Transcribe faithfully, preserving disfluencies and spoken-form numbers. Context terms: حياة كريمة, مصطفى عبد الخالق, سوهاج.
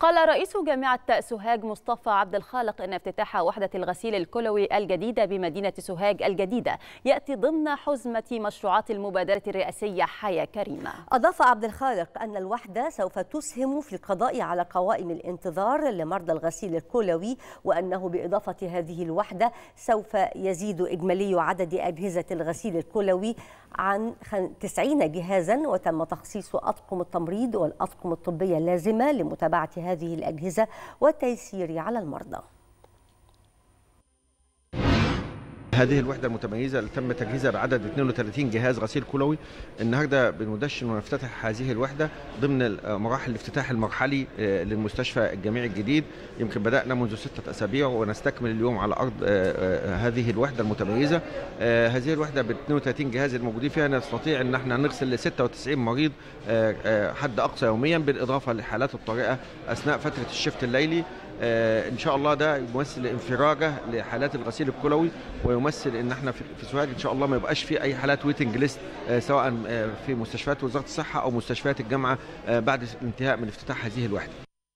قال رئيس جامعة سوهاج مصطفى عبد الخالق إن افتتاح وحدة الغسيل الكلوي الجديدة بمدينة سوهاج الجديدة يأتي ضمن حزمة مشروعات المبادرة الرئاسية حياة كريمة. أضاف عبد الخالق أن الوحدة سوف تسهم في القضاء على قوائم الانتظار لمرضى الغسيل الكلوي، وأنه بإضافة هذه الوحدة سوف يزيد إجمالي عدد أجهزة الغسيل الكلوي عن تسعين جهازا، وتم تخصيص أطقم التمريض والأطقم الطبية اللازمة لمتابعة هذه الأجهزة والتيسير على المرضى. هذه الوحدة المتميزة اللي تم تجهيزها بعدد اثنين وثلاثين جهاز غسيل كلوي، النهارده بندشن ونفتتح هذه الوحدة ضمن مراحل الافتتاح المرحلي للمستشفى الجامعي الجديد. يمكن بدأنا منذ ستة أسابيع ونستكمل اليوم على أرض هذه الوحدة المتميزة. هذه الوحدة ب اثنين وثلاثين جهاز الموجودين فيها نستطيع أن احنا نغسل ستة وتسعين مريض حد أقصى يوميا، بالإضافة لحالات الطارئة أثناء فترة الشفت الليلي. إن شاء الله ده يمثل انفراجة لحالات الغسيل الكلوي، ويمثل ان احنا في سوهاج ان شاء الله ما يبقاش في اي حالات ويتنج ليست سواء في مستشفيات وزارة الصحة او مستشفيات الجامعة بعد الانتهاء من افتتاح هذه الوحدة.